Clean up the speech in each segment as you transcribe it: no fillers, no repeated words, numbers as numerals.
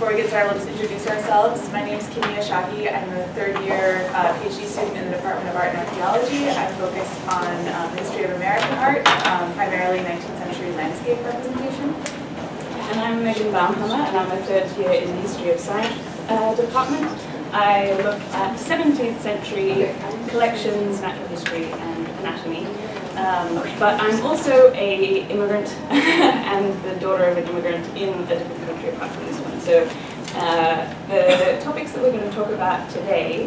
before we get started, we'll just introduce ourselves. My name is Kimia Shaki. I'm a third-year PhD student in the Department of Art and Archaeology. I focus on the history of American art, primarily 19th century landscape representation. And I'm Megan Baumhammer, and I'm a third year in the History of Science department. I look at 17th century collections, natural history, and anatomy. But I'm also an immigrant and the daughter of an immigrant in a different country apart from this one. So the topics that we're going to talk about today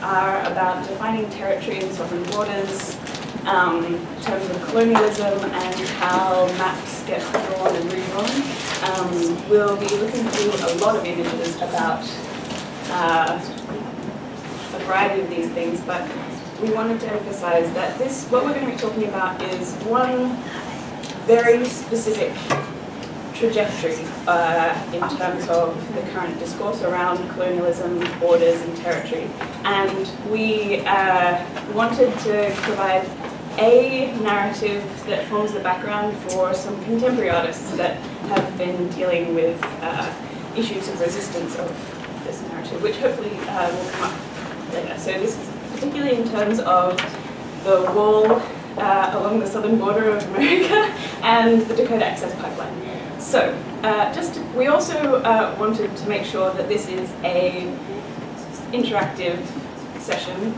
are about defining territory and sovereign borders, in terms of colonialism and how maps get drawn and redrawn. We'll be looking through a lot of images about a variety of these things, but we wanted to emphasize that this, what we're going to be talking about is one very specific trajectory in terms of the current discourse around colonialism, borders, and territory. And we wanted to provide a narrative that forms the background for some contemporary artists that have been dealing with issues of resistance of this narrative, which hopefully will come up later. So this is particularly in terms of the wall along the southern border of America and the Dakota Access Pipeline. So, we also wanted to make sure that this is an interactive session.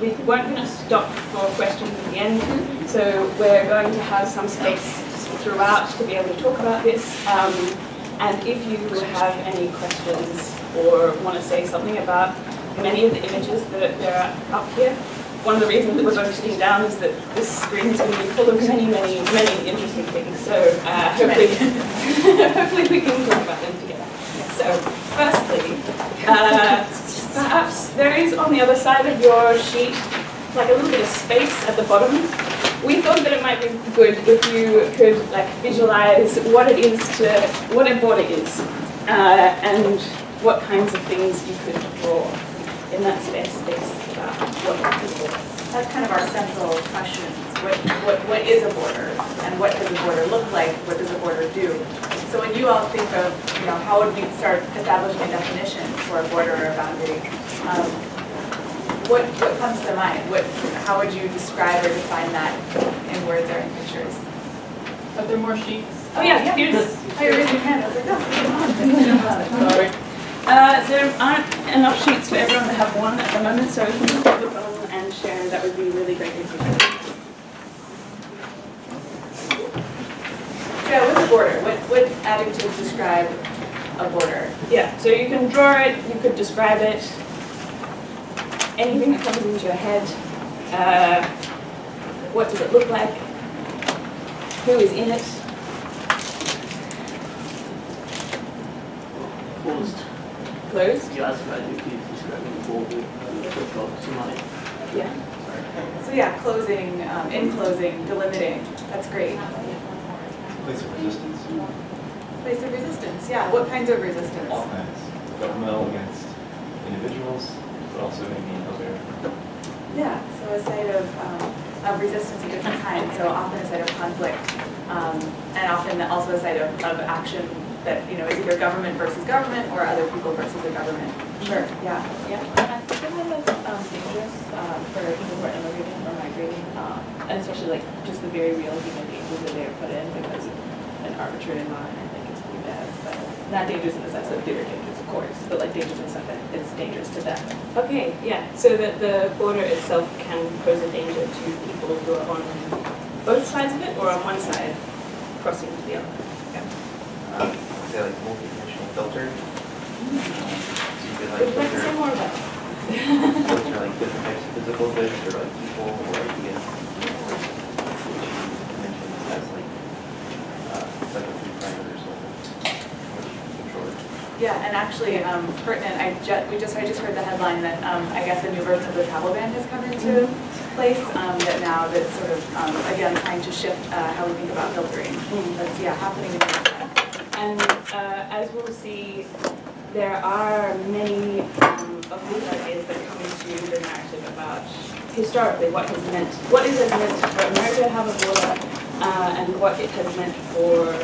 We weren't going to stop for questions at the end, so we're going to have some space throughout to be able to talk about this. And if you have any questions or want to say something about many of the images that are up here. One of the reasons that we're going to sitting down is that this screen is going to be full of many, many, many interesting things. So hopefully we can talk about them together. So firstly, perhaps there is on the other side of your sheet like a little bit of space at the bottom. We thought that it might be good if you could like visualize what it is to what a border is and what kinds of things you could draw in that space about what is a border. That's kind of our central question. What is a border? And what does a border look like? What does a border do? So when you all think of, you know, how would we start establishing a definition for a border or a boundary, what comes to mind? How would you describe or define that in words or in pictures? Are there more sheets? Oh yeah, here's this. Oh, you're raising your hand. I was like, oh, sorry. There aren't enough sheets for everyone to have one at the moment, so if you can put the on and share, that would be really great. Yeah, what's a border? What adjectives describe a border? Yeah, so you can draw it, you could describe it, anything that comes into your head. What does it look like? Who is in it? Closed. Closed? Yeah, that's what I do. Keep describing the border and the somebody. Yeah. So yeah, closing, enclosing, delimiting. That's great. Place of resistance. Place of resistance, yeah. What kinds of resistance? All kinds. Governmental against individuals, but also maybe other. Yeah, so a site of resistance of different kinds. So often a site of conflict, and often also a site of action that, you know, is either government versus government or other people versus the government. Sure. Yeah. Yeah. And I think one of the dangers for people who are immigrating or migrating, and especially like just the very real human dangers that they are put in because of an arbitrary line, I think it's pretty bad. But not dangerous in the sense that they are dangerous, of course, but like dangerous in the sense that it's dangerous to them. Okay. Yeah. So that the border itself can pose a danger to people who are on both sides of it or on one side crossing to the other. Yeah. Like multidimensional filter. So you could like filter, say more about filter like different types of physical goods or like people or ideas. Which you mentioned as like a three parameters or which control it. Yeah, and actually pertinent. I just heard the headline that I guess a new version of the travel ban has come into place. That now that's sort of again trying to shift how we think about filtering. That's yeah happening. And as we'll see, there are many of these ideas that come into the narrative about historically what has meant, what is it meant for America to have a border, and what it has meant for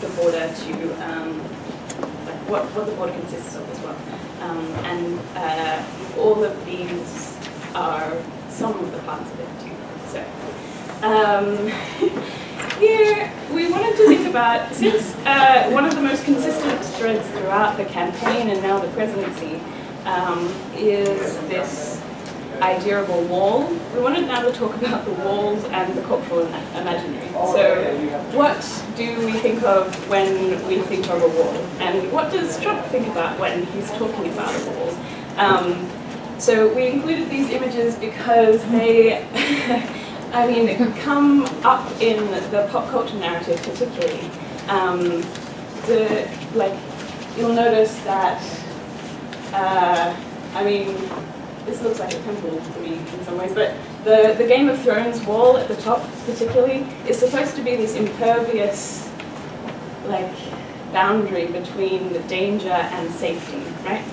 the border to what the board consists of as well. And all of these are some of the parts of it too. So here we wanted to think about, since one of the most consistent threads throughout the campaign and now the presidency is this idea of a wall. We wanted now to talk about the walls and the cultural imaginary. So what do we think of when we think of a wall? And what does Trump think about when he's talking about a wall? So we included these images because they, I mean, come up in the pop culture narrative particularly. You'll notice that, I mean, this looks like a temple to me in some ways, but the Game of Thrones wall at the top particularly is supposed to be this impervious boundary between the danger and safety, right?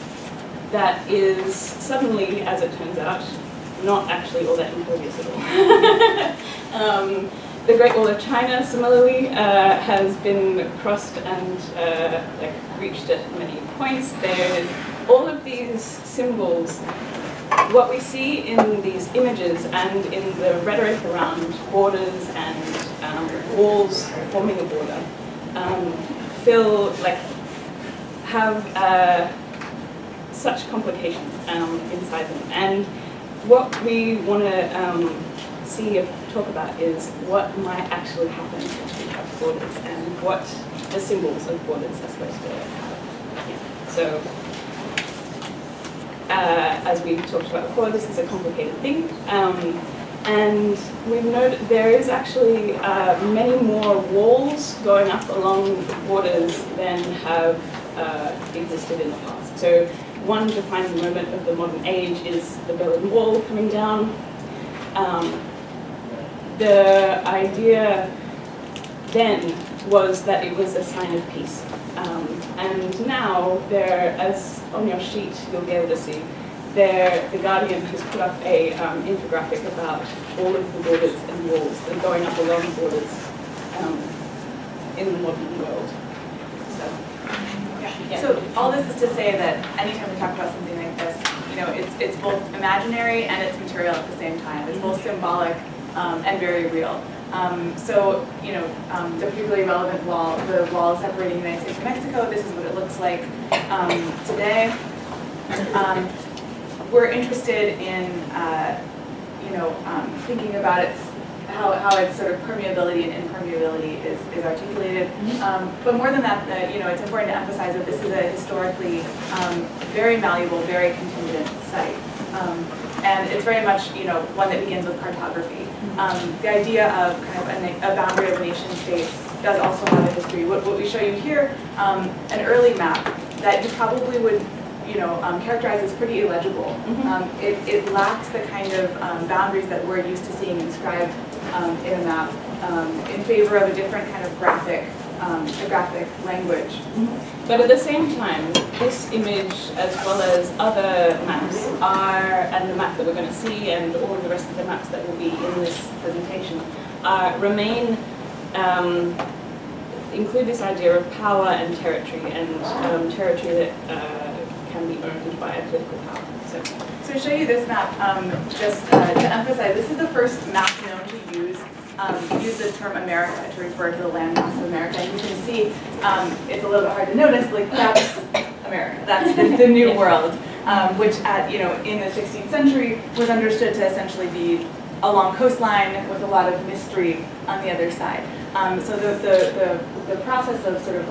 That is suddenly, as it turns out, not actually all that impervious at all. The Great Wall of China, similarly, has been crossed and reached at many points. All of these symbols, what we see in these images and in the rhetoric around borders and walls forming a border, feel like have such complication inside them. And what we want to see and talk about is what might actually happen if we have borders and what the symbols of borders are supposed to have. Yeah. So, as we talked about before, this is a complicated thing, and we've noted there is actually many more walls going up along borders than have existed in the past. So one defining moment of the modern age is the Berlin Wall coming down. The idea then was that it was a sign of peace. And now, as on your sheet you'll be able to see, the Guardian has put up an infographic about all of the borders and walls that are going up along borders in the modern world. So, yeah. So all this is to say that anytime we talk about something like this, you know, it's both imaginary and it's material at the same time. It's both symbolic and very real. So, you know, the particularly relevant wall, the wall separating the United States from Mexico, this is what it looks like today. We're interested in, you know, thinking about how its sort of permeability and impermeability is articulated. But more than that, you know, it's important to emphasize that this is a historically very malleable, very contingent site. And it's very much, you know, one that begins with cartography. The idea of kind of a boundary of nation state does also have a history. What we show you here, an early map that you probably would, you know, characterize as pretty illegible. It lacks the kind of boundaries that we're used to seeing inscribed in a map in favor of a different kind of graphic language. But at the same time, this image, as well as other maps, and the map that we're going to see, and all of the rest of the maps that will be in this presentation, remain, include this idea of power and territory that can be owned by a political power. So to show you this map, just to emphasize, this is the first map known to use the term America to refer to the landmass of America. And you can see, it's a little bit hard to notice, like that's America, that's the New World, which at, you know, in the 16th century was understood to essentially be a long coastline with a lot of mystery on the other side. So the process of sort of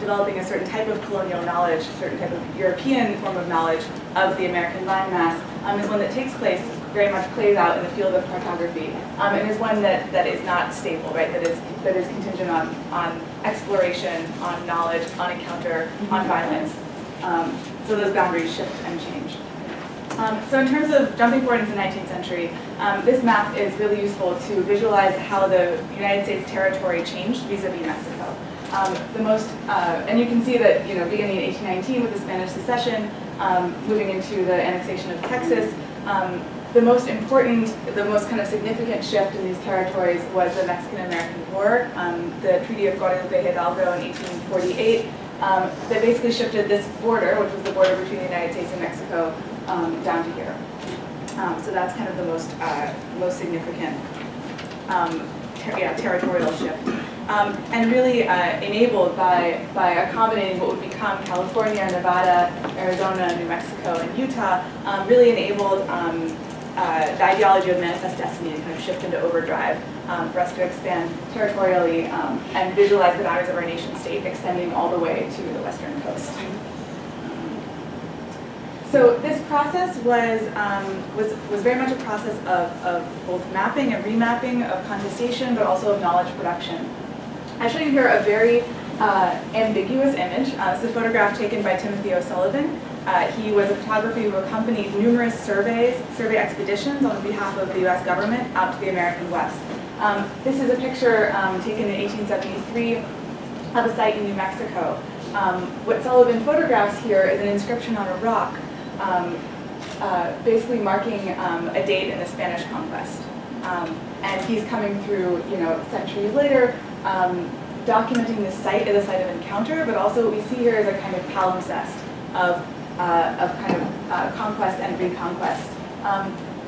developing a certain type of colonial knowledge, a certain type of European form of knowledge of the American landmass is one that takes place, very much plays out in the field of cartography, and is one that is not stable, right? That is contingent on exploration, on knowledge, on encounter, on violence. So those boundaries shift and change. So in terms of jumping forward into the 19th century, this map is really useful to visualize how the United States territory changed vis-a-vis Mexico. And you can see that, you know, beginning in 1819 with the Spanish secession, moving into the annexation of Texas, the most kind of significant shift in these territories was the Mexican-American War, the Treaty of Guadalupe Hidalgo in 1848, that basically shifted this border, which was the border between the United States and Mexico, down to here. So that's kind of the most significant territorial shift, and really enabled by accommodating what would become California, Nevada, Arizona, New Mexico, and Utah. Really enabled the ideology of manifest destiny to kind of shift into overdrive for us to expand territorially and visualize the boundaries of our nation state extending all the way to the western coast. So this process was very much a process of both mapping and remapping, of contestation, but also of knowledge production. I show you here a very ambiguous image. It's a photograph taken by Timothy O'Sullivan. He was a photographer who accompanied numerous survey expeditions on behalf of the U.S. government out to the American West. This is a picture taken in 1873 of a site in New Mexico. What Sullivan photographs here is an inscription on a rock, basically marking a date in the Spanish conquest. And he's coming through, you know, centuries later, documenting this site as a site of encounter, but also what we see here is a kind of palimpsest of conquest and reconquest.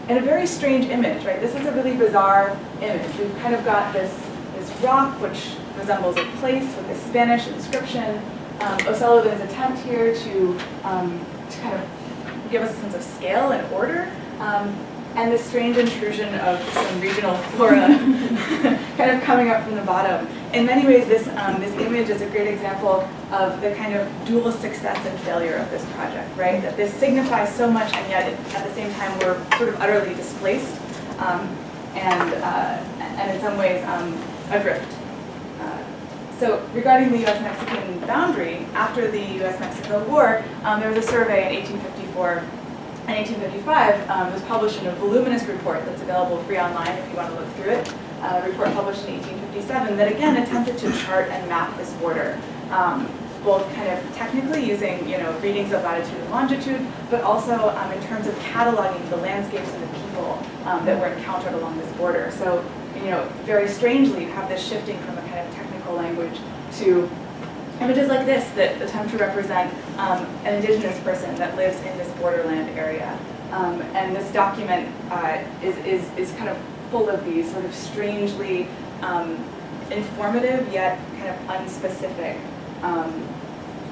And a very strange image, right? This is a really bizarre image. We've kind of got this rock which resembles a place with a Spanish inscription. O'Sullivan's attempt here to kind of give us a sense of scale and order, and this strange intrusion of some regional flora kind of coming up from the bottom. In many ways, this image is a great example of the kind of dual success and failure of this project, right? That this signifies so much, and yet at the same time we're sort of utterly displaced and in some ways adrift. So regarding the U.S.-Mexican boundary, after the U.S.-Mexico War, there was a survey in 1854 and 1855. It was published in a voluminous report that's available free online if you want to look through it. A report published in 1857 that again attempted to chart and map this border, both kind of technically using, you know, readings of latitude and longitude, but also in terms of cataloging the landscapes and the people that were encountered along this border. So, you know, very strangely, you have this shifting from a kind of technical language to images like this that attempt to represent an indigenous person that lives in this borderland area. And this document is kind of full of these sort of strangely informative yet kind of unspecific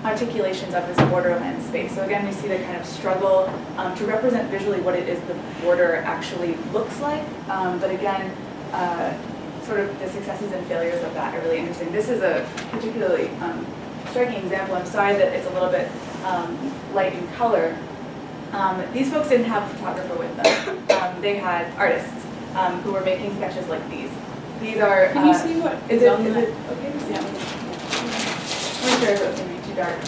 articulations of this borderland space. So again, we see the kind of struggle to represent visually what it is the border actually looks like, but again, sort of the successes and failures of that are really interesting. This is a particularly striking example. I'm sorry that it's a little bit light in color. These folks didn't have a photographer with them. They had artists who were making sketches like these. These are... Can you see what is on the... Okay, yeah. I'm not sure if it's going to be too dark.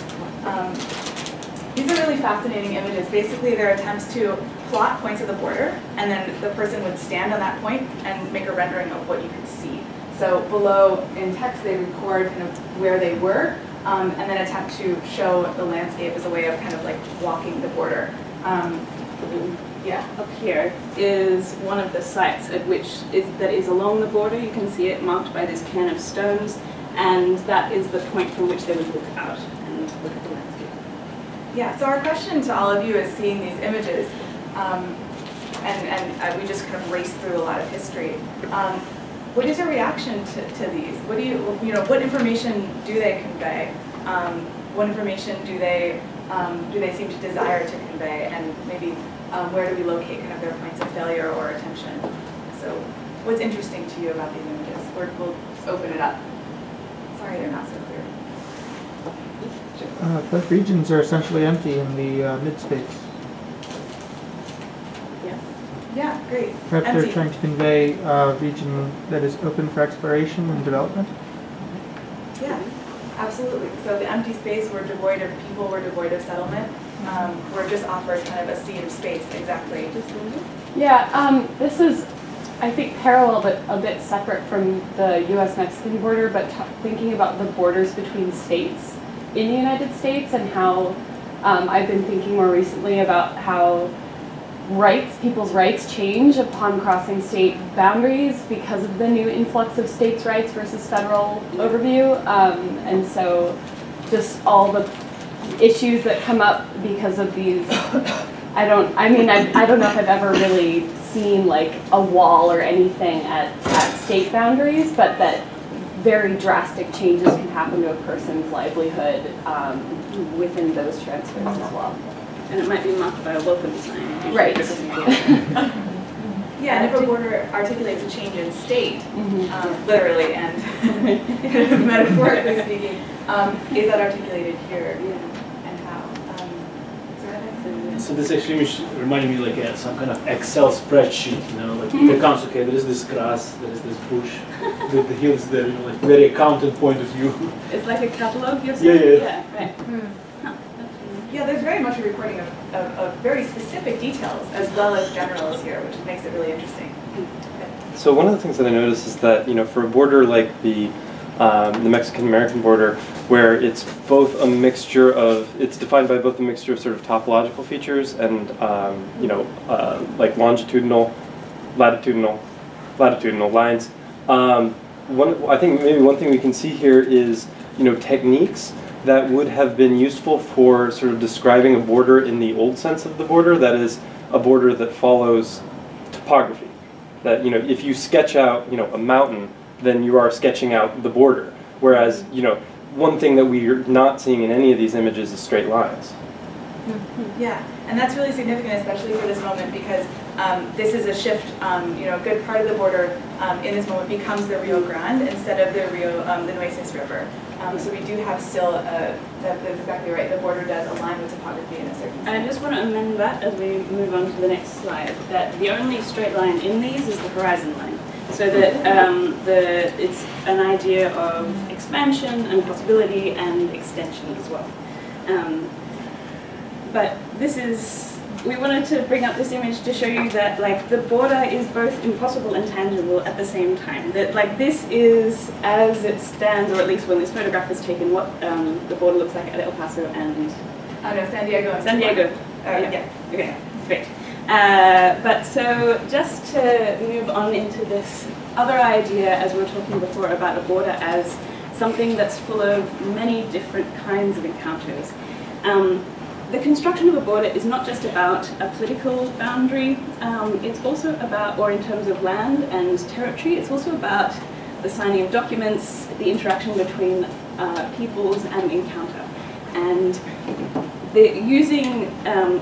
These are really fascinating images. Basically, they're attempts to plot points of the border, and then the person would stand on that point and make a rendering of what you could see. So below in text, they record kind of where they were, and then attempt to show the landscape as a way of kind of like walking the border. Yeah, up here is one of the sites at which that is along the border. You can see it marked by this cairn of stones, and that is the point from which they would look out and look at the landscape. Yeah. So our question to all of you is seeing these images. And we just kind of raced through a lot of history. What is your reaction to these? What do you know? What information do they convey? What information do they seem to desire to convey? And maybe where do we locate kind of their points of failure or attention? So, what's interesting to you about these images? We'll just open it up. Sorry, they're not so clear. The regions are essentially empty in the midspace. Yeah, great. Perhaps they're trying to convey a region that is open for exploration and development? Yeah, absolutely. So the empty space, we're devoid of people, we're devoid of settlement. We're just offered kind of a sea of space, exactly. Yeah, this is, I think, parallel but a bit separate from the U.S.-Mexican border, but thinking about the borders between states in the United States and how I've been thinking more recently about how people's rights change upon crossing state boundaries because of the new influx of states' rights versus federal overview. And so just all the issues that come up because of these. I don't know if I've ever really seen like a wall or anything at state boundaries, but that very drastic changes can happen to a person's livelihood within those transfers as well. And it might be mocked by a local design. Right. Yeah, and if a border articulates a change in state, literally and kind of metaphorically speaking, is that articulated here? Yeah. And how? So this actually reminded me like some kind of Excel spreadsheet, you know, like the council, okay, there is this grass, there is this bush, the hills there, you know, like very accountant point of view. It's like a catalog, you're saying? Yeah, yeah. Yeah, right. Yeah, there's very much a recording of very specific details as well as generals here, which makes it really interesting. So one of the things that I noticed is that, you know, for a border like the Mexican-American border, where it's both a mixture of, it's defined by both a mixture of sort of topological features and, you know, like longitudinal, latitudinal lines. I think maybe one thing we can see here is, you know, techniques that would have been useful for sort of describing a border in the old sense of the border, that is, a border that follows topography. That, you know, if you sketch out, you know, a mountain, then you are sketching out the border. Whereas, you know, one thing that we are not seeing in any of these images is straight lines. Yeah, and that's really significant, especially for this moment, because this is a shift, you know, a good part of the border in this moment becomes the Rio Grande instead of the Nueces River. So we do have still, that's exactly right, the border does align with topography in a certain sense. And I just want to amend that as we move on to the next slide, that the only straight line in these is the horizon line. So that it's an idea of expansion and possibility and extension as well. But this is, we wanted to bring up this image to show you that like the border is both impossible and tangible at the same time. That like this is, as it stands, or at least when this photograph was taken, what the border looks like at El Paso and... Oh no, San Diego. San Diego. Yeah. Okay, great. But so just to move on into this other idea, as we were talking before about a border as something that's full of many different kinds of encounters. The construction of a border is not just about a political boundary, it's also about, or in terms of land and territory, it's also about the signing of documents, the interaction between peoples and encounter. And using,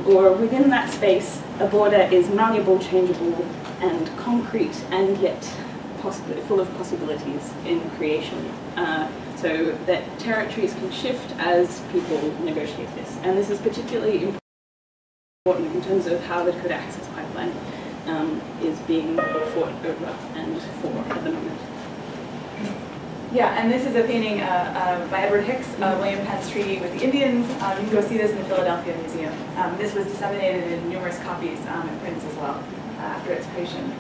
or within that space, a border is malleable, changeable, and concrete, and yet full of possibilities in creation. So that territories can shift as people negotiate this. And this is particularly important in terms of how the Dakota Access Pipeline is being fought over and for at the moment. Yeah, and this is a painting by Edward Hicks, William Penn's Treaty with the Indians. You can go see this in the Philadelphia Museum. This was disseminated in numerous copies and prints as well after its creation.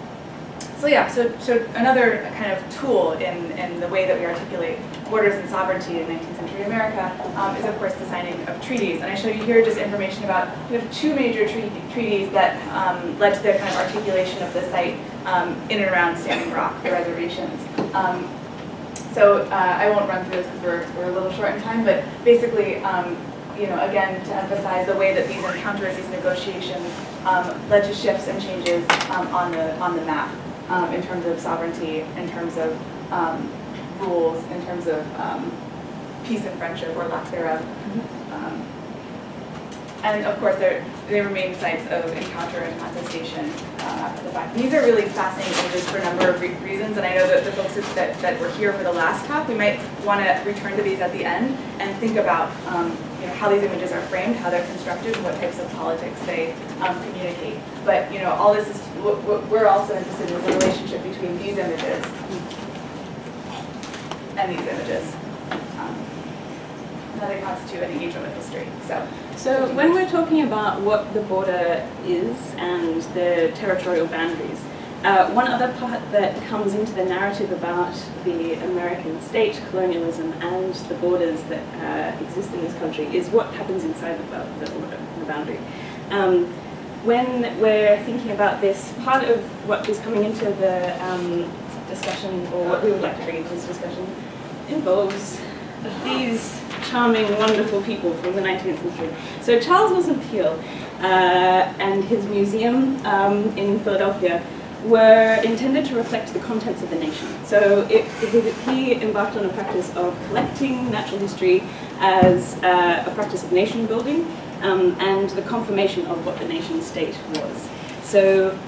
So yeah, so another kind of tool in the way that we articulate borders and sovereignty in 19th century America is of course the signing of treaties. And I show you here just information about we have two major treaties that led to the kind of articulation of the site in and around Standing Rock, the reservations. So I won't run through this because we're a little short in time, but basically, you know, again, to emphasize the way that these encounters, these negotiations, led to shifts and changes on the map in terms of sovereignty, in terms of rules, in terms of peace and friendship or lack thereof. And of course, they remain sites of encounter and contestation after the fact. And these are really fascinating images for a number of reasons, and I know that the folks that were here for the last talk, we might want to return to these at the end and think about you know, how these images are framed, how they're constructed, and what types of politics they communicate. But you know, all this is what we're also interested in is the relationship between these images and these images. That they constitute an engagement with history. So when we're talking about what the border is and the territorial boundaries, one other part that comes into the narrative about the American state, colonialism, and the borders that exist in this country is what happens inside the border, the boundary. When we're thinking about this, part of what is coming into the discussion, or what we would like to bring into this discussion, involves these charming, wonderful people from the 19th century. So Charles Wilson Peale and his museum in Philadelphia were intended to reflect the contents of the nation. So he embarked on a practice of collecting natural history as a practice of nation building and the confirmation of what the nation state was. So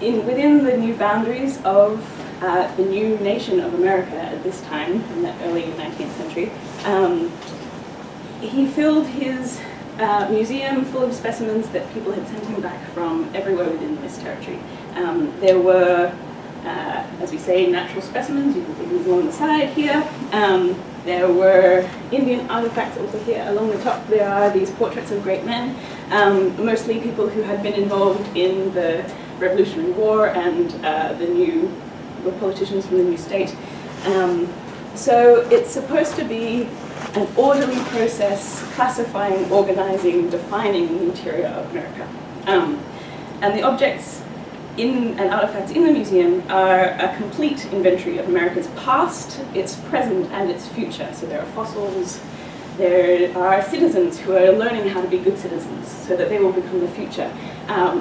within the new boundaries of the new nation of America at this time, in the early 19th century, he filled his museum full of specimens that people had sent him back from everywhere within this territory. There were, as we say, natural specimens. You can see these along the side here. There were Indian artifacts also here. Along the top there are these portraits of great men, mostly people who had been involved in the Revolutionary War and the politicians from the new state. So it's supposed to be an orderly process, classifying, organizing, defining the interior of America. And the objects and artifacts in the museum are a complete inventory of America's past, its present, and its future. So there are fossils, there are citizens who are learning how to be good citizens so that they will become the future.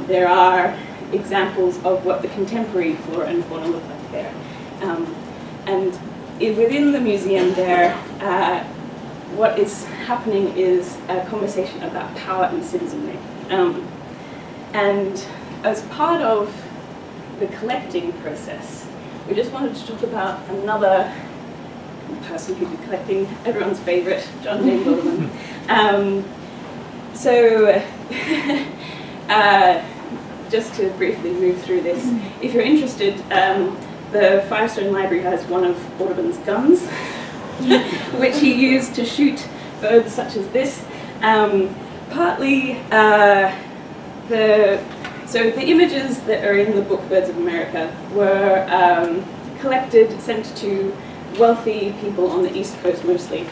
There are examples of what the contemporary flora and fauna look like there. Within the museum there, what is happening is a conversation about power and citizenry. And as part of the collecting process, we just wanted to talk about another person who did collecting, everyone's favorite, John Dane Wilderman. Just to briefly move through this, if you're interested, the Firestone Library has one of Audubon's guns, which he used to shoot birds such as this. So the images that are in the book Birds of America were collected, sent to wealthy people on the East Coast mostly,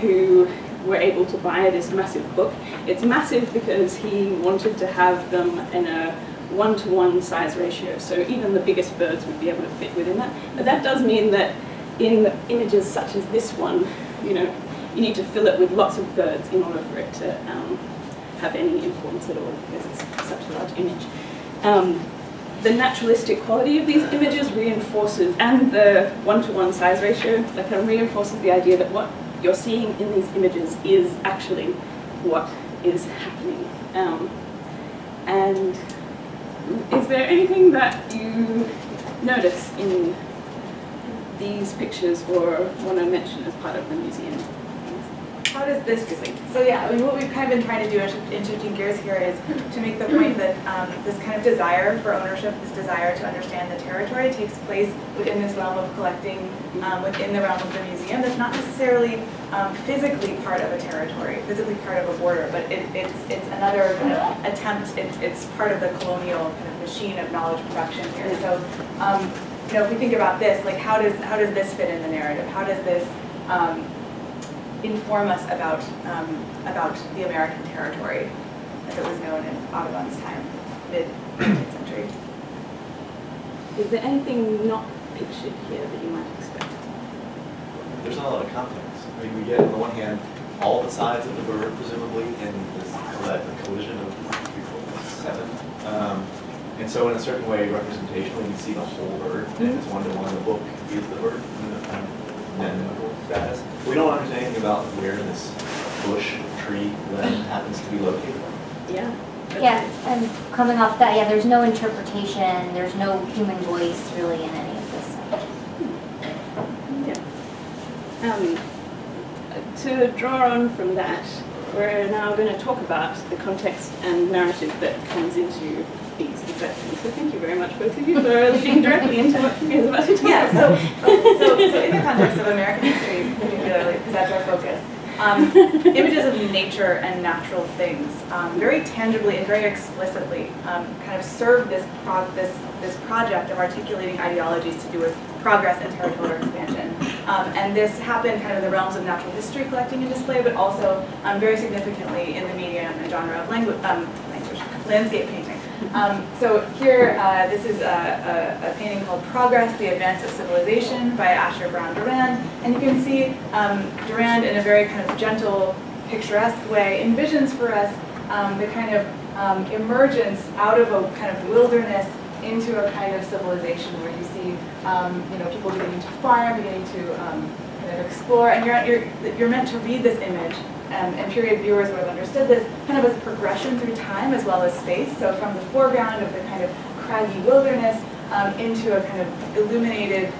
who were able to buy this massive book. It's massive because he wanted to have them in a one-to-one size ratio, so even the biggest birds would be able to fit within that. But that does mean that in images such as this one, you know, you need to fill it with lots of birds in order for it to have any importance at all, because it's such a large image. The naturalistic quality of these images reinforces, and the one-to-one size ratio, that kind of reinforces the idea that what you're seeing in these images is actually what is happening. And is there anything that you notice in these pictures or want to mention as part of the museum? How does this, so yeah, I mean, what we've kind of been trying to do in shifting gears here is to make the point that this kind of desire for ownership, this desire to understand the territory takes place within this realm of collecting, within the realm of the museum. That's not necessarily physically part of a territory, physically part of a border, but it's another kind of attempt, it's part of the colonial kind of machine of knowledge production here. So you know, if we think about this, like how does this fit in the narrative? How does this inform us about the American territory as it was known in Audubon's time, mid-19th century? Is there anything not pictured here that you might expect? There's not a lot of context. I mean, we get, on the one hand, all the sides of the bird, presumably, in this collision of seven. And so in a certain way, representationally, you see the whole bird, and if it's one-to-one, the book is the bird. Status. We don't understand anything about where this bush, tree, limb happens to be located. Yeah. Yeah, and coming off that, yeah, there's no interpretation, there's no human voice really in any of this. Yeah. To draw on from that, we're now going to talk about the context and narrative that comes into these objections. So thank you very much, both of you, for looking directly into what you guys are about to talk about. So in the context of American history, particularly, because that's our focus, images of nature and natural things very tangibly and very explicitly kind of serve this project of articulating ideologies to do with progress and territorial expansion. And this happened kind of in the realms of natural history collecting and display, but also very significantly in the medium and genre of landscape painting. So here, this is a painting called Progress, The Advance of Civilization by Asher Brown Durand. And you can see Durand, in a very kind of gentle, picturesque way, envisions for us the kind of emergence out of a kind of wilderness into a kind of civilization where you see you know, people beginning to farm, beginning to kind of explore. And you're meant to read this image. And period viewers would have understood this kind of as a progression through time as well as space. So from the foreground of the kind of craggy wilderness into a kind of illuminated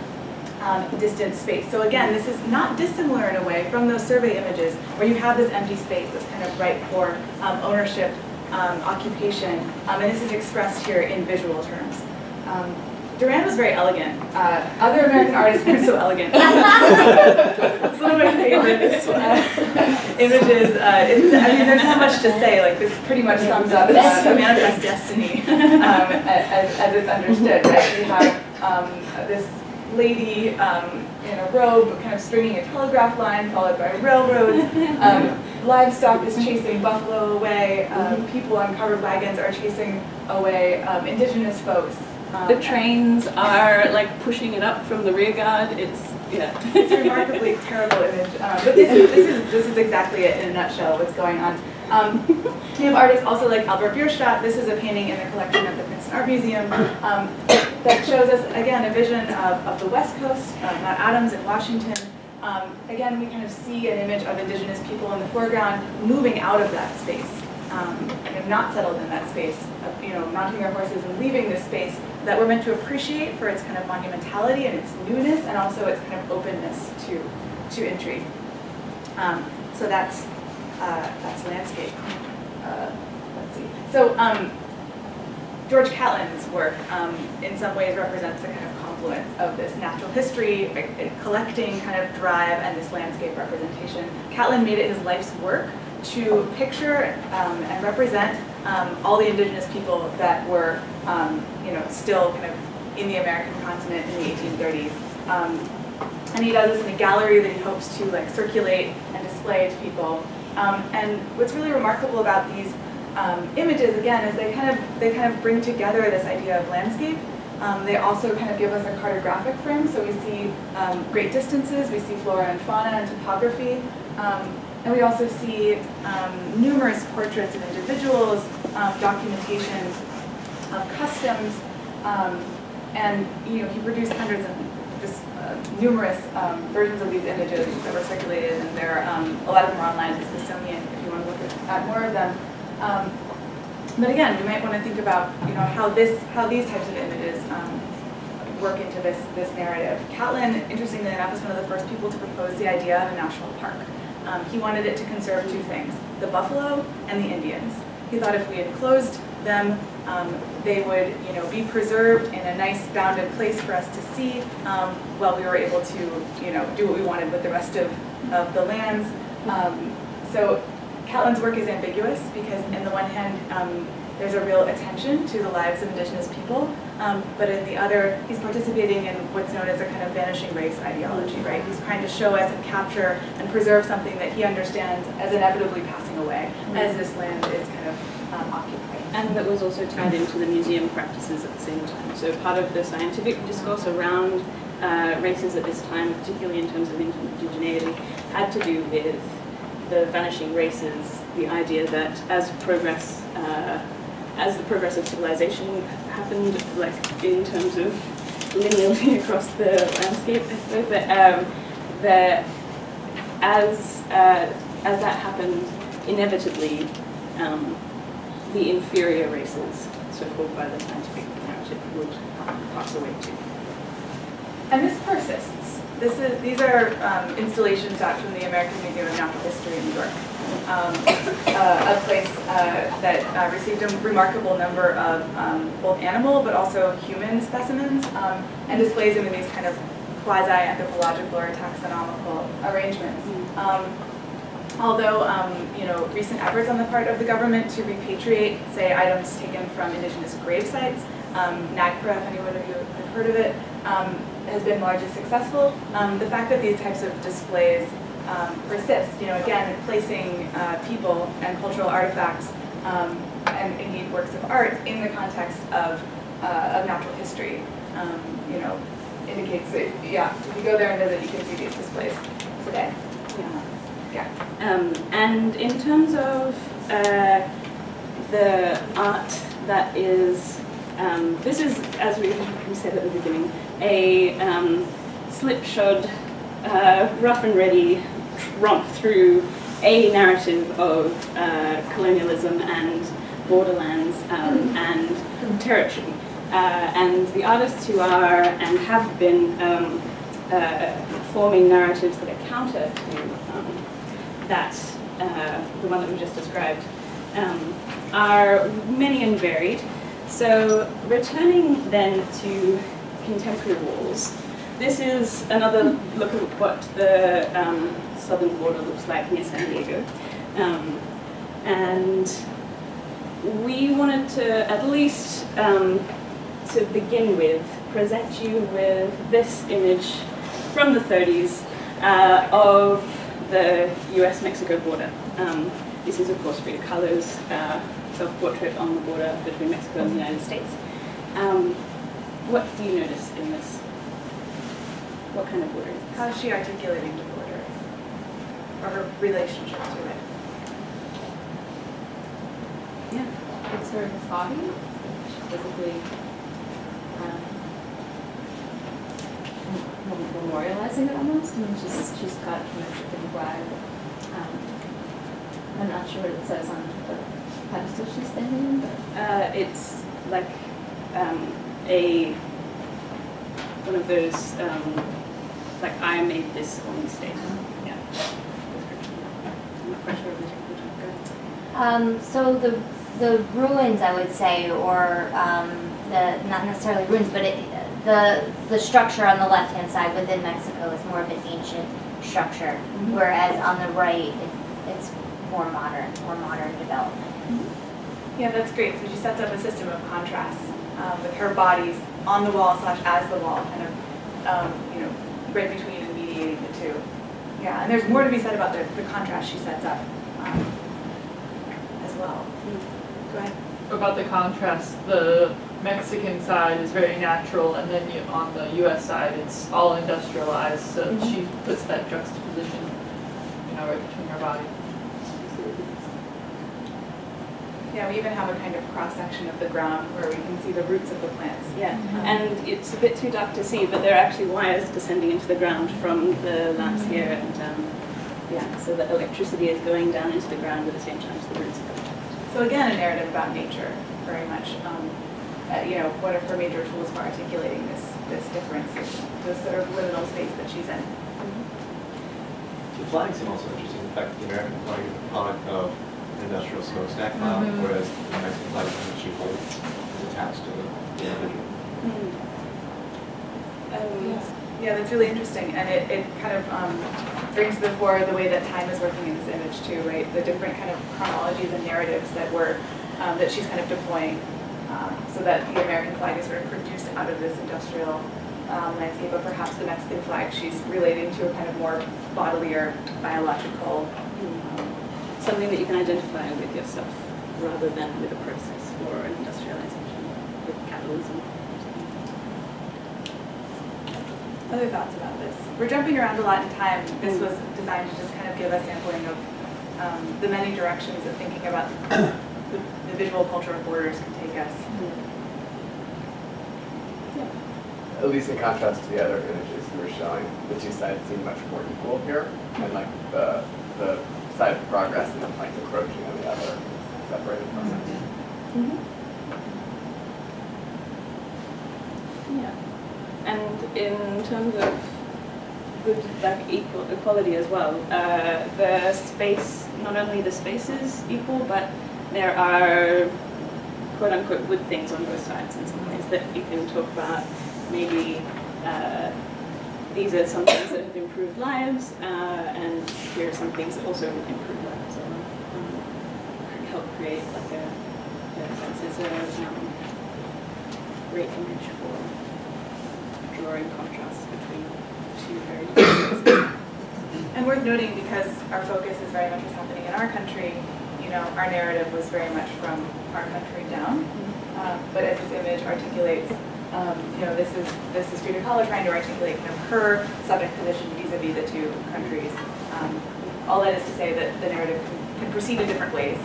distant space. So again, this is not dissimilar in a way from those survey images where you have this empty space that's kind of ripe for ownership, occupation, and this is expressed here in visual terms. Durand was very elegant. Other American artists weren't so elegant. It's one of my favorite images. I mean, there's so much to say. Like, this pretty much sums up the manifest destiny as it's understood. Right? We have this lady in a robe, kind of stringing a telegraph line, followed by railroads. Livestock is chasing buffalo away. People on covered wagons are chasing away indigenous folks. The trains are like pushing it up from the rear guard. It's a remarkably terrible image. But this is exactly it in a nutshell. What's going on? We have artists also like Albert Bierstadt. This is a painting in the collection at the Princeton Art Museum that shows us again a vision of the West Coast, Mount Adams in Washington. Again, we kind of see an image of indigenous people in the foreground moving out of that space. And have not settled in that space, you know, mounting our horses and leaving this space that we're meant to appreciate for its kind of monumentality and its newness, and also its kind of openness to intrigue. So that's landscape. Let's see. So George Catlin's work in some ways represents a kind of confluence of this natural history, collecting kind of drive, and this landscape representation. Catlin made it his life's work to picture and represent all the indigenous people that were, you know, still kind of in the American continent in the 1830s. And he does this in a gallery that he hopes to like circulate and display to people. And what's really remarkable about these images, again, is they kind of bring together this idea of landscape. They also kind of give us a cartographic frame, so we see great distances, we see flora and fauna and topography. And we also see numerous portraits of individuals, documentation of customs, and you know, he produced hundreds of just numerous versions of these images that were circulated, and there a lot of them are online at the Smithsonian if you want to look at more of them. But again, we might want to think about, you know, how these types of images work into this narrative. Catlin, interestingly enough, is one of the first people to propose the idea of a national park. He wanted it to conserve two things, the buffalo and the Indians. He thought if we enclosed them, they would, you know, be preserved in a nice bounded place for us to see while we were able to, you know, do what we wanted with the rest of the lands. So Catlin's work is ambiguous because on the one hand, there's a real attention to the lives of indigenous people, but in the other, he's participating in what's known as a kind of vanishing race ideology, right? He's trying to show us and capture and preserve something that he understands as inevitably passing away as this land is kind of occupied. And that was also tied into the museum practices at the same time. So part of the scientific discourse around races at this time, particularly in terms of indigeneity, had to do with the vanishing races, the idea that as the progress of civilization happened, like in terms of linearly across the landscape, I suppose, that, as that happened, inevitably the inferior races, so called by the scientific narrative, would pass away too. And this persists. These are installation shots from the American Museum of Natural History in New York. A place that received a remarkable number of both animal but also human specimens and displays them in these kind of quasi-anthropological or taxonomical arrangements. Although you know, recent efforts on the part of the government to repatriate, say, items taken from indigenous grave sites, NAGPRA, if anyone of you have heard of it, has been largely successful. The fact that these types of displays persist, you know, again, placing people and cultural artifacts and indeed works of art in the context of natural history, you know, indicates that, yeah, if you go there and visit, you can see these displays today. Yeah. And in terms of the art that is, this is, as we said at the beginning, a slipshod, rough and ready romp through a narrative of colonialism and borderlands and territory. And the artists who are and have been forming narratives that are counter to that, the one that we just described, are many and varied. So returning then to contemporary walls, this is another look at what the southern border looks like near San Diego. And we wanted to, at least to begin with, present you with this image from the 30s of the US-Mexico border. This is, of course, Frida Kahlo's self-portrait on the border between Mexico and the United States. What do you notice in this? What kind of border is this? How is she articulating the border? Or her relationship to it? Yeah. It's her body. She's physically memorializing it almost. I mean, she's got a Mexican flag. I'm not sure what it says on the pedestal she's standing on, but it's like one of those like I made this on the stage. Yeah. I'm not quite sure what the technical term goes. So the ruins, I would say, or the not necessarily ruins, but the structure on the left-hand side within Mexico is more of an ancient structure, mm-hmm. whereas on the right it's more modern development. Mm-hmm. Yeah, that's great. So she sets up a system of contrasts with her bodies on the wall / as the wall, kind of, you know, right between and mediating the two. Yeah, and there's more to be said about the contrast she sets up as well. Go ahead. About the contrast, the Mexican side is very natural, and then on the U.S. side, it's all industrialized, so mm-hmm. she puts that juxtaposition, you know, right between her body. Yeah, we even have a kind of cross-section of the ground where we can see the roots of the plants. Yeah, mm-hmm. and it's a bit too dark to see, but there are actually wires descending into the ground from the lamps mm-hmm. here, and yeah, so the electricity is going down into the ground at the same time as the roots are going. So again, a narrative about nature, very much. You know, one of her major tools for articulating this difference, this sort of liminal space that she's in. Mm-hmm. The flags seem also interesting. In fact, the American flag is a product of industrial smokestack cloud, mm-hmm. whereas the Mexican flag that she holds is attached to the individual. Mm-hmm. Yeah, that's really interesting, and it kind of brings to the fore the way that time is working in this image too, right? The different kind of chronologies and narratives that were that she's kind of deploying, so that the American flag is sort of produced out of this industrial landscape, but perhaps the Mexican flag she's relating to a kind of more bodily or biological. Something that you can identify with yourself rather than with a process or an industrialization, with capitalism. Other thoughts about this? We're jumping around a lot in time. This was designed to just kind of give a sampling of the many directions of thinking about the visual culture of borders can take us. Mm-hmm. Yeah. At least in contrast to the other images you were showing, the two sides seem much more equal here, and like the side of progress and then like encroaching on the other separated process. Mm-hmm. Yeah. And in terms of good, like, equality as well, the space, not only the space is equal, but there are quote unquote good things on both sides in some ways that you can talk about. Maybe these are some things that have improved lives, and here are some things that also improve lives and help create like a sense of great image for drawing contrasts between two very different things. And worth noting, because our focus is very much what's happening in our country, you you know, our narrative was very much from our country down. But as this image articulates, you know, this is Frida Kahlo trying to articulate kind of her subject position vis-a-vis the two countries. All that is to say that the narrative can proceed in different ways.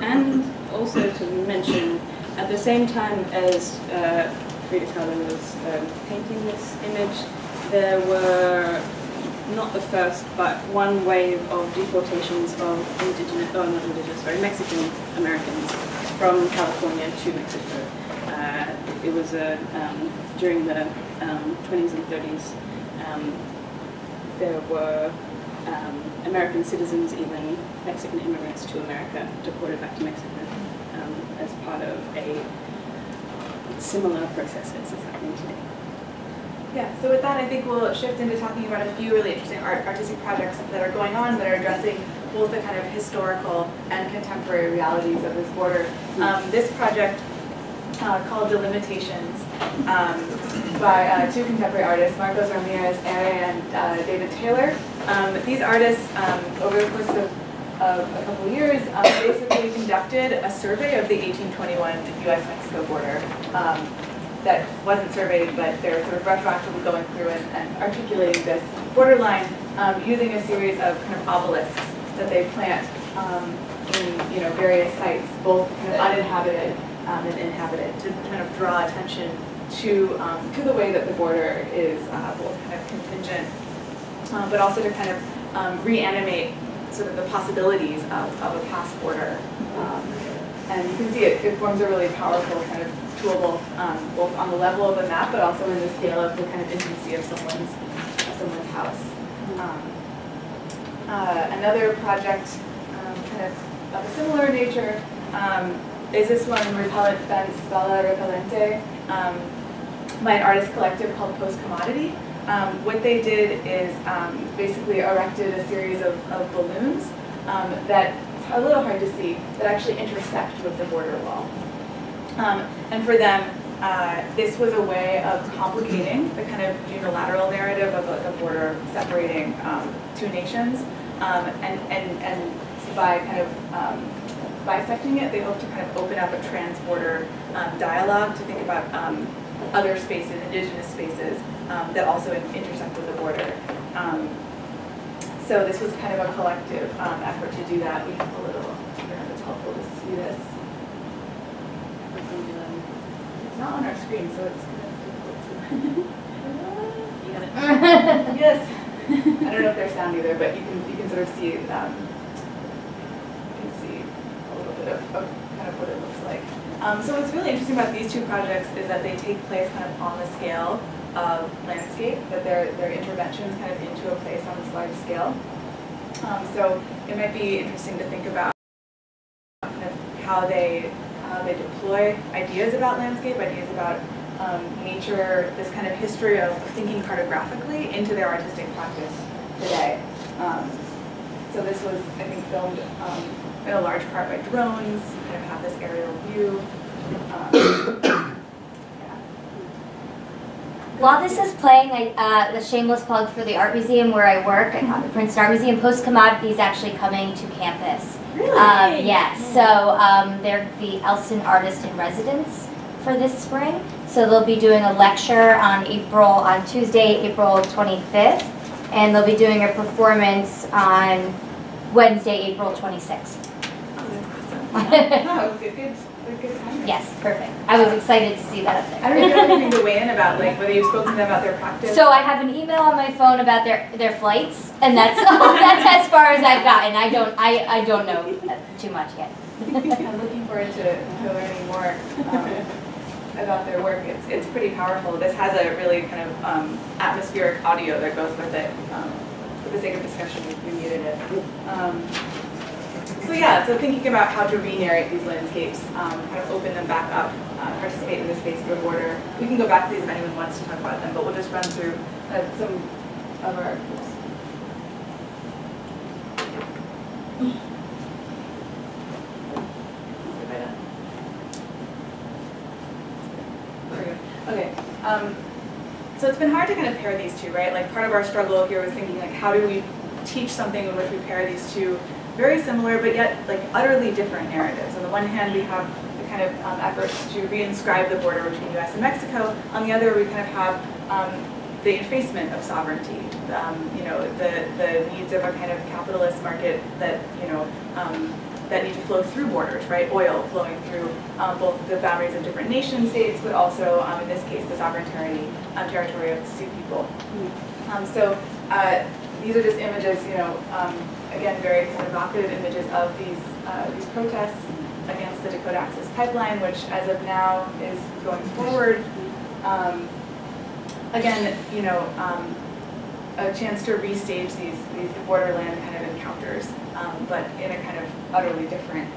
And also to mention, at the same time as Frida Kahlo was painting this image, there were not the first, but one wave of deportations of indigenous, oh, not indigenous, sorry, Mexican-Americans from California to Mexico. It was during the 20s and 30s, there were American citizens, even Mexican immigrants to America, deported back to Mexico as part of a similar process as is happening today. Yeah, so with that I think we'll shift into talking about a few really interesting artistic projects that are going on that are addressing both the kind of historical and contemporary realities of this border. This project called Delimitations by two contemporary artists, Marcos Ramirez Erre and David Taylor. These artists, over the course of a couple years, basically conducted a survey of the 1821 US-Mexico border. That wasn't surveyed, but they're sort of retroactively going through and articulating this borderline using a series of kind of obelisks that they plant in, you know, various sites, both kind of uninhabited and inhabited, to kind of draw attention to the way that the border is both kind of contingent, but also to kind of reanimate sort of the possibilities of a past border. And you can see it forms a really powerful kind of tool, both on the level of the map, but also in the scale of the kind of intimacy of someone's house. Another project, kind of a similar nature, is this one, Repellent Fence, Bella Repelente, by an artist collective called Post Commodity. What they did is basically erected a series of balloons that a little hard to see, that actually intersect with the border wall. And for them, this was a way of complicating the kind of unilateral narrative of the border separating two nations, and by kind of bisecting it, they hope to kind of open up a trans-border dialogue to think about other spaces, indigenous spaces, that also intersect with the border. So this was kind of a collective effort to do that. We have a little, I don't know if it's helpful to see this. It's not on our screen, so it's kind of difficult to... You got it. Yes. I don't know if there's sound either, but you can sort of see a little bit of kind of what it looks like. So what's really interesting about these two projects is that they take place kind of on the scale of landscape, that their interventions kind of into a place on this large scale. So it might be interesting to think about kind of how they deploy ideas about landscape, ideas about nature, this kind of history of thinking cartographically into their artistic practice today. So this was, I think, filmed in a large part by drones, kind of have this aerial view. While this is playing, the shameless plug for the art museum where I work, at the Princeton Art Museum, Post Commodity is actually coming to campus. Really? Yeah, so they're the Elson Artist in Residence for this spring. So they'll be doing a lecture on Tuesday, April 25th, and they'll be doing a performance on Wednesday, April 26th. Oh, that's awesome. Good. Yes, perfect. I was excited to see that up there. I don't know if anything to weigh in about, like, whether you've spoken to them about their practice. So I have an email on my phone about their flights, and that's as far as I've gotten. I don't know too much yet. I'm looking forward to learning more about their work. It's pretty powerful. This has a really kind of atmospheric audio that goes with it. For the sake of discussion, we muted it. So yeah, so thinking about how to re-narrate these landscapes, kind of open them back up, participate in the space of the border. We can go back to these if anyone wants to talk about them, but we'll just run through some of our tools. Okay. So it's been hard to kind of pair these two, right? Like, part of our struggle here was thinking, like, how do we teach something in which we pair these two very similar but yet like utterly different narratives. On the one hand, we have the kind of efforts to reinscribe the border between U.S. and Mexico. On the other, we kind of have the effacement of sovereignty, you know, the needs of a kind of capitalist market that, you know, that need to flow through borders, right? Oil flowing through both the boundaries of different nation states, but also, in this case, the sovereign territory of the Sioux people. So these are just images, you know, again, very kind of evocative images of these protests against the Dakota Access Pipeline, which as of now is going forward. Again, you know, a chance to restage these borderland kind of encounters, but in a kind of utterly different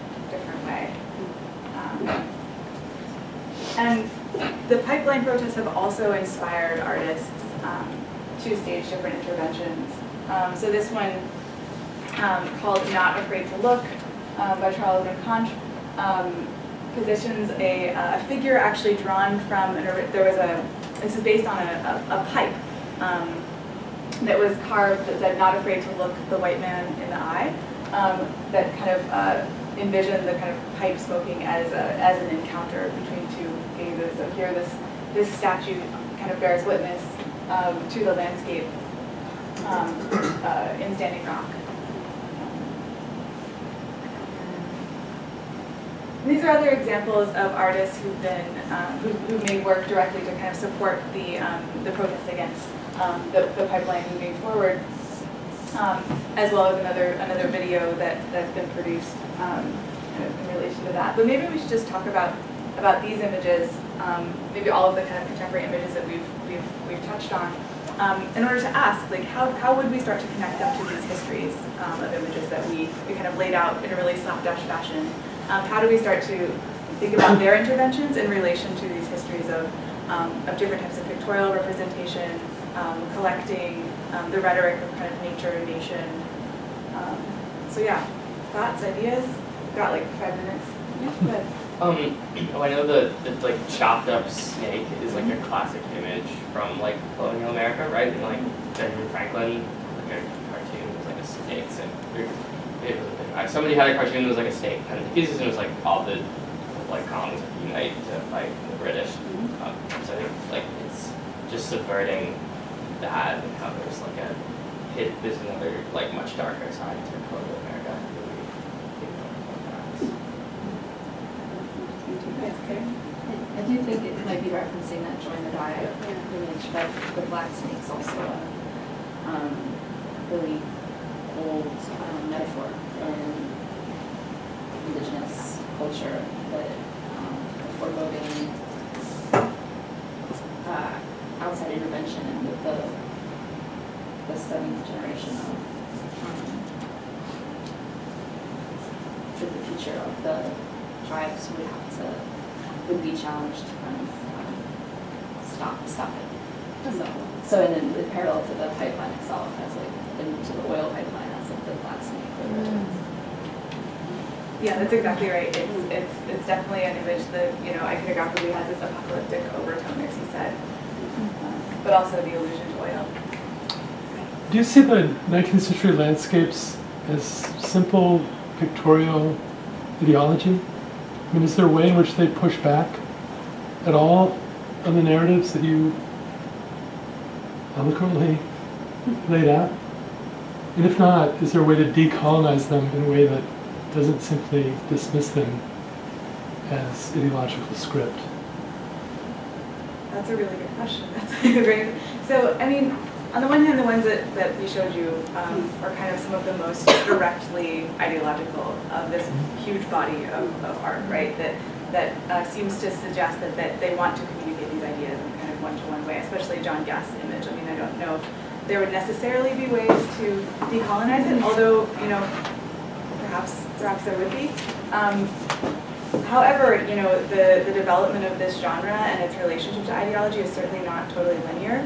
way. And the pipeline protests have also inspired artists to stage different interventions. So this one called Not Afraid to Look by Charles de Conch positions a figure actually drawn from, this is based on a pipe that was carved that said, "Not afraid to look the white man in the eye," that kind of envisioned the kind of pipe smoking as an encounter between two gazes. So here this statue kind of bears witness to the landscape in Standing Rock. And these are other examples of artists who've been who made work directly to kind of support the protests against the pipeline moving forward, as well as another video that's been produced kind of in relation to that. But maybe we should just talk about these images, maybe all of the kind of contemporary images that we've touched on, in order to ask, like, how would we start to connect them to these histories of images that we kind of laid out in a really slapdash fashion? How do we start to think about their interventions in relation to these histories of different types of pictorial representation, collecting, the rhetoric of kind of nature and nation? So yeah, thoughts, ideas? We've got like 5 minutes. Yeah, go ahead. I know the like chopped up snake is like a classic image from like colonial America, right? And like Benjamin Franklin, like a cartoon was like a snake. So it was a somebody had a cartoon that was like a snake, and the thesis was like all the like colonies unite to fight the British. So I think like it's just subverting that and how there's like there's another like much darker side to colonial America. I do think it might be referencing that join the diet image, but the black snake's also a really old metaphor in indigenous culture, but foreboding outside intervention and with the seventh generation of the future of the tribes would be challenged to kind of stop it. So and then the parallel to the pipeline itself as like and to the oil pipeline as like the black snake. Yeah, that's exactly right. It's definitely an image that, you know, iconographically has this apocalyptic overtone, as you said, but also the allusion to oil. Do you see the 19th century landscapes as simple pictorial ideology? I mean, is there a way in which they push back at all on the narratives that you eloquently laid out? And if not, is there a way to decolonize them in a way that doesn't simply dismiss them as ideological script? That's a really good question. That's a great. So, I mean, on the one hand, the ones that we showed you are kind of some of the most directly ideological of this huge body of art, right? That seems to suggest that they want to communicate these ideas in kind of one-to-one way, especially John Gast's image. I mean, I don't know if there would necessarily be ways to decolonize it, although, you know, perhaps there would be. However, you know, the development of this genre and its relationship to ideology is certainly not totally linear.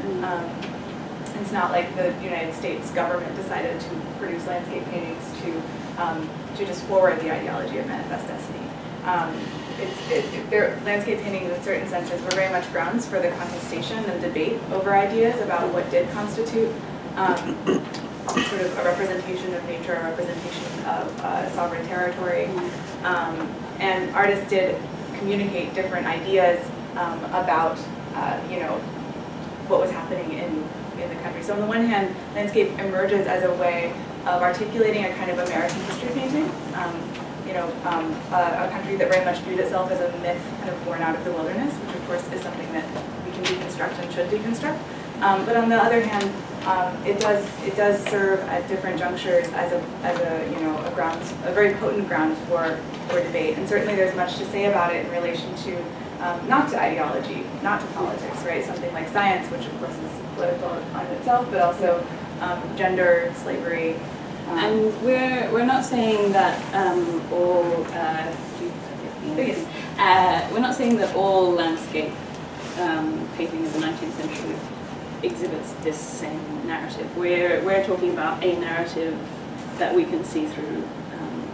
It's not like the United States government decided to produce landscape paintings to just forward the ideology of manifest destiny. Their landscape paintings, in certain senses, were very much grounds for the contestation and debate over ideas about what did constitute sort of a representation of nature, a representation of sovereign territory. And artists did communicate different ideas about, you know, what was happening in the country. So on the one hand, landscape emerges as a way of articulating a kind of American history painting, you know, a country that very much viewed itself as a myth kind of born out of the wilderness, which of course is something that we can deconstruct and should deconstruct. But on the other hand, it does serve at different junctures as a you know a very potent ground for debate. And certainly there's much to say about it in relation to not to ideology, not to politics, right? Something like science, which of course is political on itself, but also gender, slavery. And we're not saying that all we're not saying that all landscape painting of the 19th century exhibits this same narrative. We're talking about a narrative that we can see through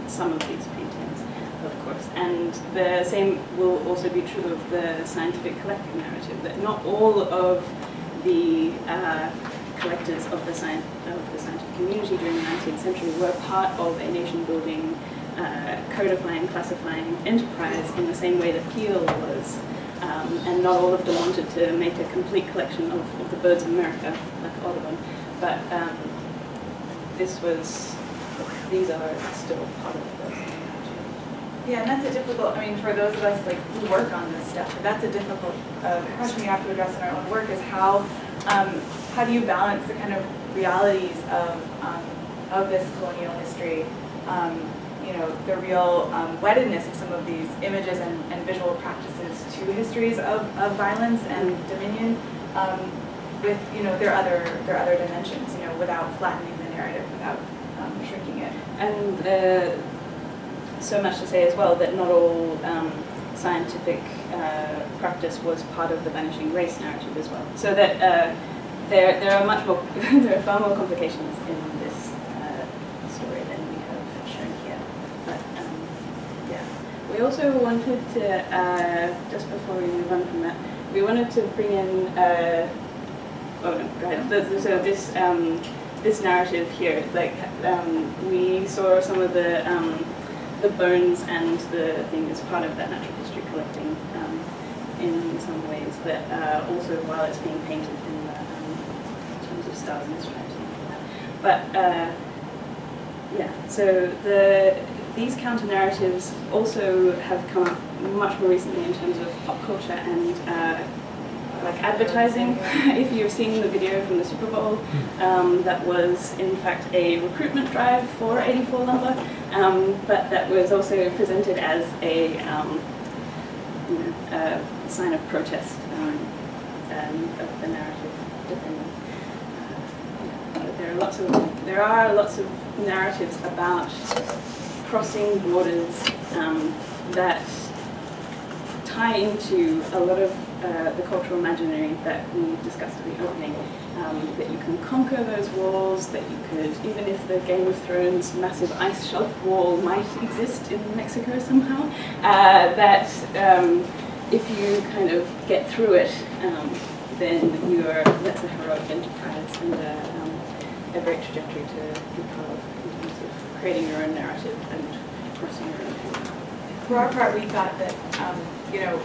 some of these paintings, of course. And the same will also be true of the scientific collective narrative. That not all of the collectors of the scientific community during the 19th century were part of a nation-building, codifying, classifying enterprise in the same way that Peale was. And not all of them wanted to make a complete collection of the birds of America, like Audubon. But these are still part of the birds. Yeah, and that's a difficult, I mean, for those of us like who work on this stuff, that's a difficult question we have to address in our own work, is how do you balance the kind of realities of this colonial history, you know, the real weddedness of some of these images and visual practices to histories of violence and dominion, with, you know, their other dimensions, you know, without flattening the narrative, without shrinking it. And so much to say as well that not all scientific practice was part of the vanishing race narrative as well. So that there are much more, there are far more complications in this story than we have shown here. But yeah, we also wanted to just before we move on from that, we wanted to bring in so this narrative here, like we saw some of the bones and the thing as part of that natural history collecting in some ways that also while it's being painted in the terms of stars and stripes and all that. But yeah, so these counter narratives also have come up much more recently in terms of pop culture and like advertising. If you've seen the video from the Super Bowl, that was in fact a recruitment drive for 84 number, but that was also presented as a you know, sign of protest of the narrative. There are lots of narratives about crossing borders that tie into a lot of the cultural imaginary that we discussed at the opening, that you can conquer those walls, that you could, even if the Game of Thrones massive ice shelf wall might exist in Mexico somehow, that if you kind of get through it, then that's a heroic enterprise and a great trajectory to be part of in terms of creating your own narrative and crossing your own border. For our part, we thought that, you know,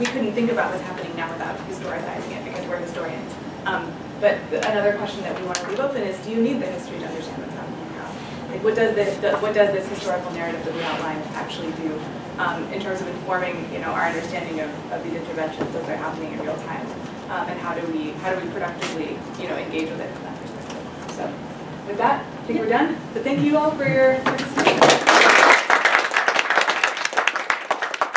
we couldn't think about what's happening now without historicizing it because we're historians. But another question that we want to leave open is, do you need the history to understand what's happening now? Like, what does this historical narrative that we outlined actually do in terms of informing, you know, our understanding of these interventions as they're happening in real time, and how do we productively, you know, engage with it from that perspective? So with that, I think we're done. But thank you all for your participation.